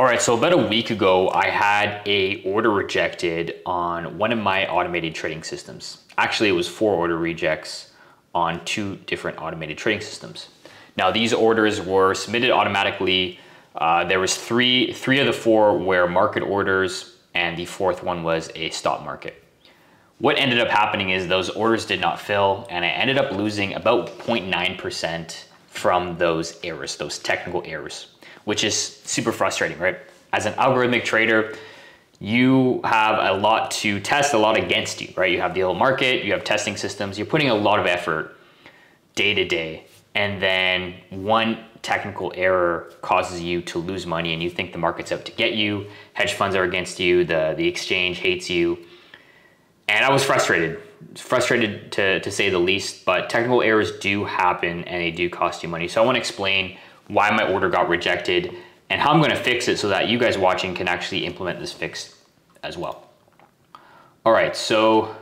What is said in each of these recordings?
All right, so about a week ago, I had an order rejected on one of my automated trading systems. Actually, it was 4 order rejects on 2 different automated trading systems. Now, these orders were submitted automatically. There was three of the 4 were market orders, and the 4th one was a stop market. What ended up happening is those orders did not fill, and I ended up losing about 0.9% from those errors, those technical errors, which is super frustrating, right? As an algorithmic trader, you have a lot to test, a lot against you, right? You have the whole market, you have testing systems, you're putting a lot of effort day to day, and then one technical error causes you to lose money and you think the market's out to get you, hedge funds are against you, the exchange hates you. And I was frustrated to say the least, but technical errors do happen and they do cost you money. So I want to explain why my order got rejected and how I'm going to fix it so that you guys watching can actually implement this fix as well. All right, so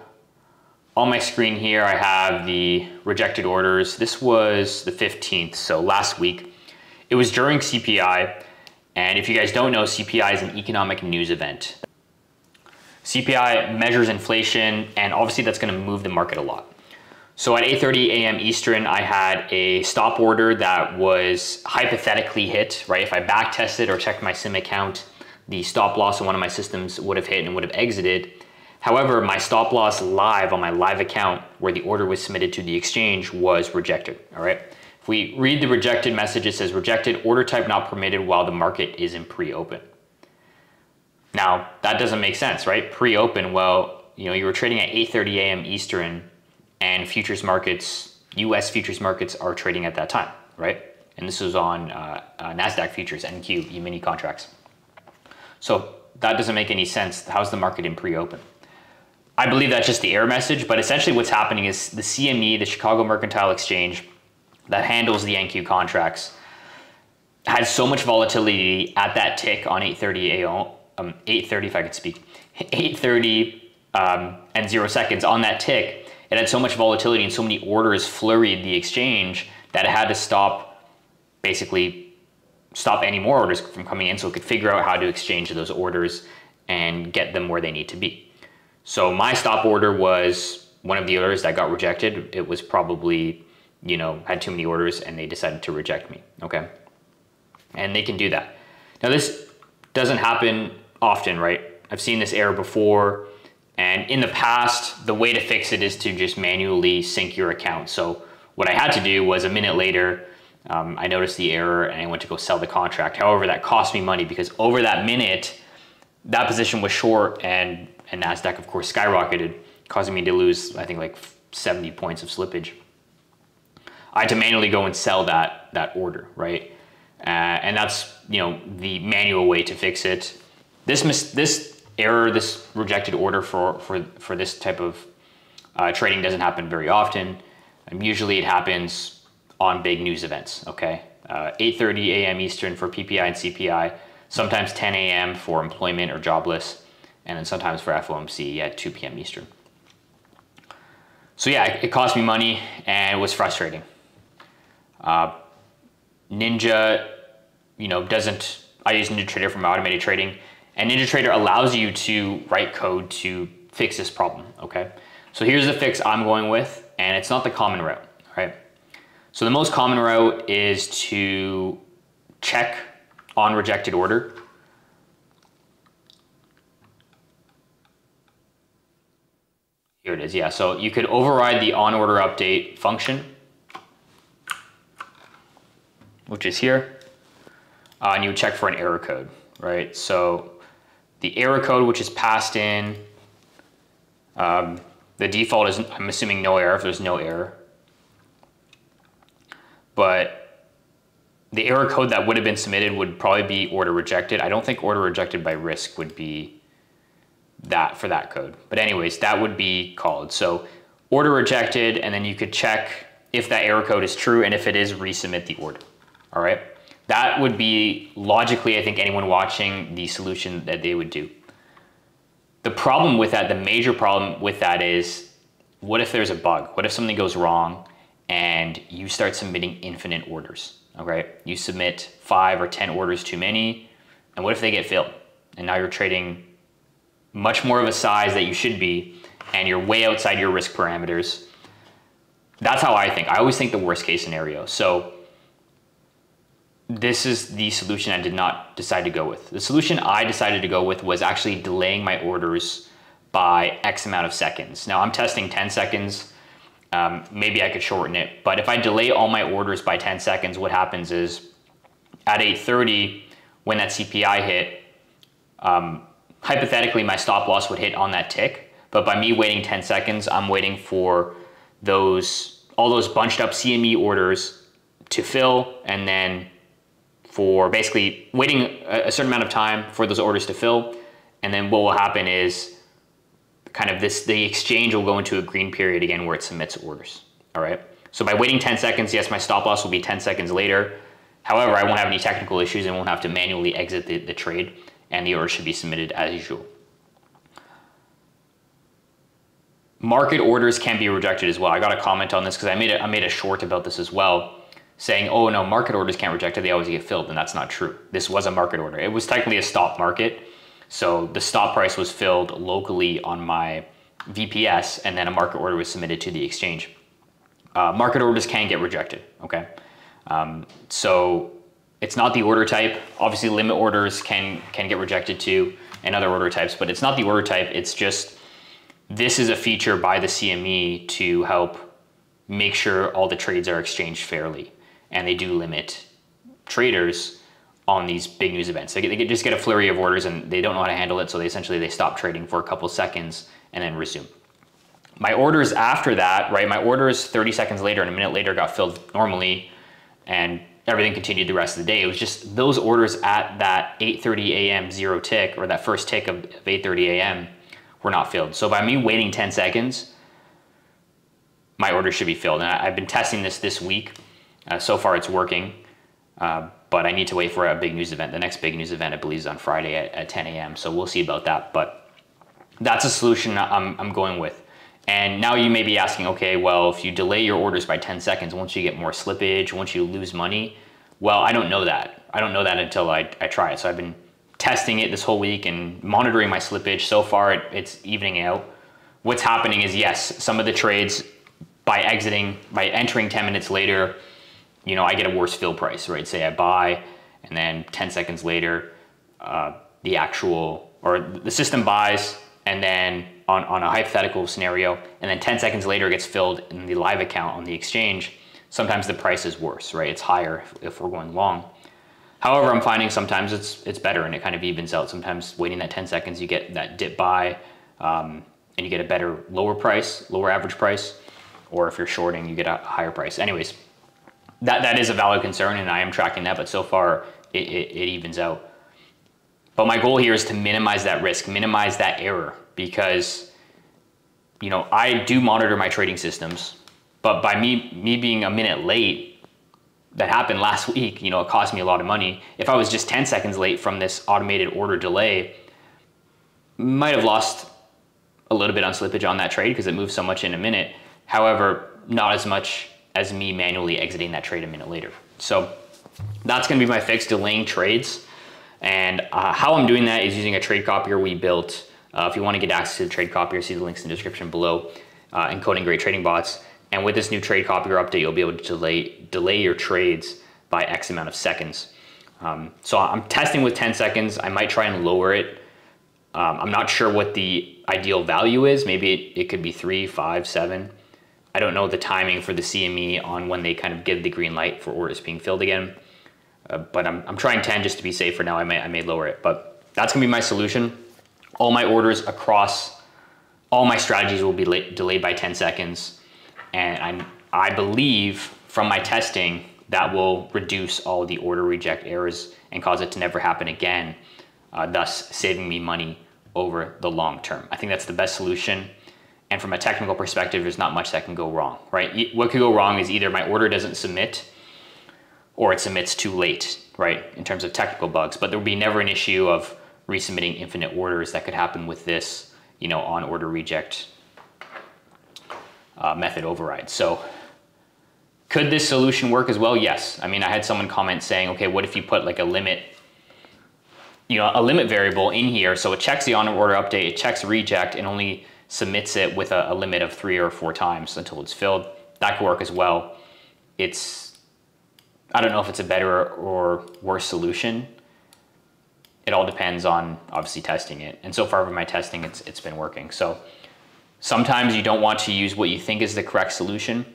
on my screen here, I have the rejected orders. This was the 15th, so last week. It was during CPI, and if you guys don't know, CPI is an economic news event. CPI measures inflation, and obviously that's going to move the market a lot. So at 8:30 a.m. Eastern, I had a stop order that was hypothetically hit, right? If I back tested or checked my sim account, the stop loss on one of my systems would have hit and would have exited. However, my stop loss live on my live account where the order was submitted to the exchange was rejected, all right? If we read the rejected message, it says rejected, order type not permitted while the market is in pre-open. Now, that doesn't make sense, right? Pre-open, well, you know, you were trading at 8:30 a.m. Eastern, and futures markets, US futures markets are trading at that time, right? And this was on Nasdaq futures, NQ, E-mini contracts. So that doesn't make any sense. How's the market in pre-open? I believe that's just the error message, but essentially what's happening is the CME, the Chicago Mercantile Exchange, that handles the NQ contracts, had so much volatility at that tick on 8:30 and 0 seconds on that tick. It had so much volatility and so many orders flurried the exchange that it had to basically stop any more orders from coming in so it could figure out how to exchange those orders and get them where they need to be. So my stop order was one of the orders that got rejected. It was probably, you know, had too many orders and they decided to reject me, okay? And they can do that. Now this doesn't happen often, right? I've seen this error before. And in the past, the way to fix it is to just manually sync your account. So what I had to do was a minute later, I noticed the error and I went to go sell the contract. However, that cost me money because over that minute, that position was short and NASDAQ, of course, skyrocketed, causing me to lose, I think, like 70 points of slippage. I had to manually go and sell that order, right? And that's, you know, the manual way to fix it. This rejected order for this type of trading doesn't happen very often. Usually it happens on big news events, okay? 8:30 a.m. Eastern for PPI and CPI, sometimes 10 a.m. for employment or jobless, and then sometimes for FOMC at 2 p.m. Eastern. So yeah, it cost me money and it was frustrating. Ninja, you know, I use NinjaTrader for my automated trading. And NinjaTrader allows you to write code to fix this problem, okay? So here's the fix I'm going with, and it's not the common route, all right? So the most common route is to check on rejected order. Here it is, yeah. So you could override the on order update function, which is here, and you would check for an error code, right? So the error code which is passed in, the default is, I'm assuming, no error if there's no error. But the error code that would have been submitted would probably be order rejected. I don't think order rejected by risk would be that for that code. But anyways, that would be called. So order rejected, and then you could check if that error code is true, and if it is, resubmit the order, all right? That would be logically, I think, anyone watching, the solution that they would do. The problem with that, the major problem with that is, what if there's a bug? What if something goes wrong and you start submitting infinite orders, okay? You submit 5 or 10 orders too many, And what if they get filled? And now you're trading much more of a size that you should be, and you're way outside your risk parameters. That's how I think. I always think the worst case scenario. So this is the solution I did not decide to go with. The solution I decided to go with was actually delaying my orders by X amount of seconds. Now I'm testing 10 seconds. Maybe I could shorten it, but if I delay all my orders by 10 seconds, what happens is at 8:30, when that CPI hit, hypothetically my stop loss would hit on that tick, but by me waiting 10 seconds, I'm waiting for all those bunched up CME orders to fill, and then for basically waiting a certain amount of time for those orders to fill, and then what will happen is kind of the exchange will go into a green period again where it submits orders. All right. So by waiting 10 seconds, yes, my stop loss will be 10 seconds later. However, I won't have any technical issues and won't have to manually exit the trade, and the order should be submitted as usual. Market orders can be rejected as well. I got a comment on this because I made a short about this as well, saying, oh no, market orders can't reject it. They always get filled, and that's not true. This was a market order. It was technically a stop market. So the stop price was filled locally on my VPS, and then a market order was submitted to the exchange. Market orders can get rejected, okay? So it's not the order type. Obviously limit orders can get rejected too, and other order types, but it's not the order type. It's just, this is a feature by the CME to help make sure all the trades are exchanged fairly. And they do limit traders on these big news events. They just get a flurry of orders and they don't know how to handle it. So they stop trading for a couple seconds and then resume. My orders after that, right? My orders 30 seconds later and a minute later got filled normally, and everything continued the rest of the day. It was just those orders at that 8:30 a.m. zero tick, or that first tick of 8:30 a.m. were not filled. So by me waiting 10 seconds, my order should be filled. And I've been testing this week. So far it's working. But I need to wait for a big news event. The next big news event, I believe, is on Friday at 10 a.m. So we'll see about that. But that's a solution I'm going with. And now you may be asking, okay, well, if you delay your orders by 10 seconds, won't you get more slippage? Won't you lose money? Well, I don't know that. I don't know that until I try it. So I've been testing it this whole week and monitoring my slippage. So far, it's evening out. What's happening is, yes, some of the trades by entering 10 minutes later, you know, I get a worse fill price, right? Say I buy, and then 10 seconds later, the system buys, and then on a hypothetical scenario, and then 10 seconds later it gets filled in the live account on the exchange. Sometimes the price is worse, right? It's higher if we're going long. However, I'm finding sometimes it's better and it kind of evens out. Sometimes waiting that 10 seconds, you get that dip buy, and you get a better lower average price, or if you're shorting, you get a higher price. Anyways, That is a valid concern, and I am tracking that, but so far it evens out. But my goal here is to minimize that risk, minimize that error, because, you know, I do monitor my trading systems, but by me being a minute late, that happened last week, you know, it cost me a lot of money. If I was just 10 seconds late from this automated order delay, might have lost a little bit on slippage on that trade because it moved so much in a minute. However, not as much as me manually exiting that trade a minute later. So that's gonna be my fix, delaying trades. And how I'm doing that is using a trade copier we built. If you wanna get access to the trade copier, see the links in the description below, and Coding Great Trading Bots. And with this new trade copier update, you'll be able to delay your trades by X amount of seconds. So I'm testing with 10 seconds. I might try and lower it. I'm not sure what the ideal value is. Maybe it could be 3, 5, 7. I don't know the timing for the CME on when they kind of give the green light for orders being filled again, but I'm trying 10 just to be safe for now. I may lower it, but that's gonna be my solution. All my orders across all my strategies will be delayed by 10 seconds, and I believe from my testing that will reduce all the order reject errors and cause it to never happen again, thus saving me money over the long term. I think that's the best solution. And from a technical perspective, there's not much that can go wrong, right? What could go wrong is either my order doesn't submit or it submits too late, right? In terms of technical bugs, but there will be never an issue of resubmitting infinite orders that could happen with this, you know, on order reject method override. So could this solution work as well? Yes. I mean, I had someone comment saying, okay, what if you put like a limit a limit variable in here. So it checks the on order update, it checks reject, and only submits it with a limit of 3 or 4 times until it's filled. That could work as well. I don't know if it's a better or worse solution. It all depends on obviously testing it. And so far with my testing, it's been working. So sometimes you don't want to use what you think is the correct solution.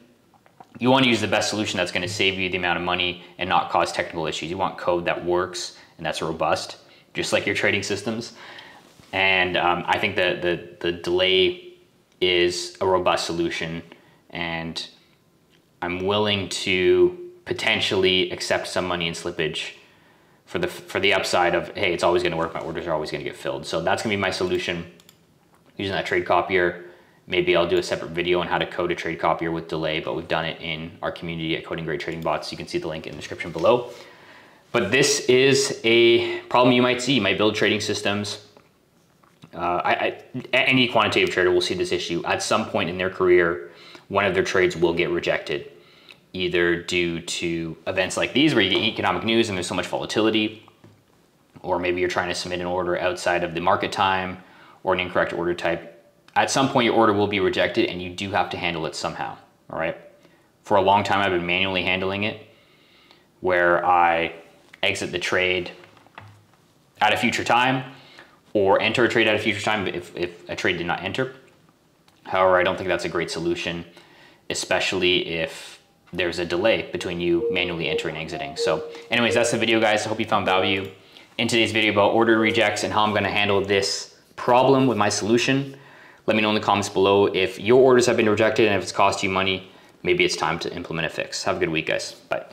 You want to use the best solution that's going to save you the amount of money and not cause technical issues. You want code that works and that's robust, just like your trading systems. And I think that the delay is a robust solution, and I'm willing to potentially accept some money in slippage for the upside of, hey, it's always going to work, my orders are always going to get filled. So that's going to be my solution using that trade copier. Maybe I'll do a separate video on how to code a trade copier with delay, but we've done it in our community at Coding Great Trading Bots. You can see the link in the description below. But this is a problem you might see. You might build trading systems. Any quantitative trader will see this issue. At some point in their career, one of their trades will get rejected, either due to events like these where you get economic news and there's so much volatility, or maybe you're trying to submit an order outside of the market time or an incorrect order type. At some point your order will be rejected and you do have to handle it somehow, all right? For a long time I've been manually handling it, where I exit the trade at a future time or enter a trade at a future time if a trade did not enter. However, I don't think that's a great solution, especially if there's a delay between you manually entering and exiting. So anyways, that's the video, guys. I hope you found value in today's video about order rejects and how I'm gonna handle this problem with my solution. Let me know in the comments below if your orders have been rejected and if it's cost you money. Maybe it's time to implement a fix. Have a good week, guys. Bye.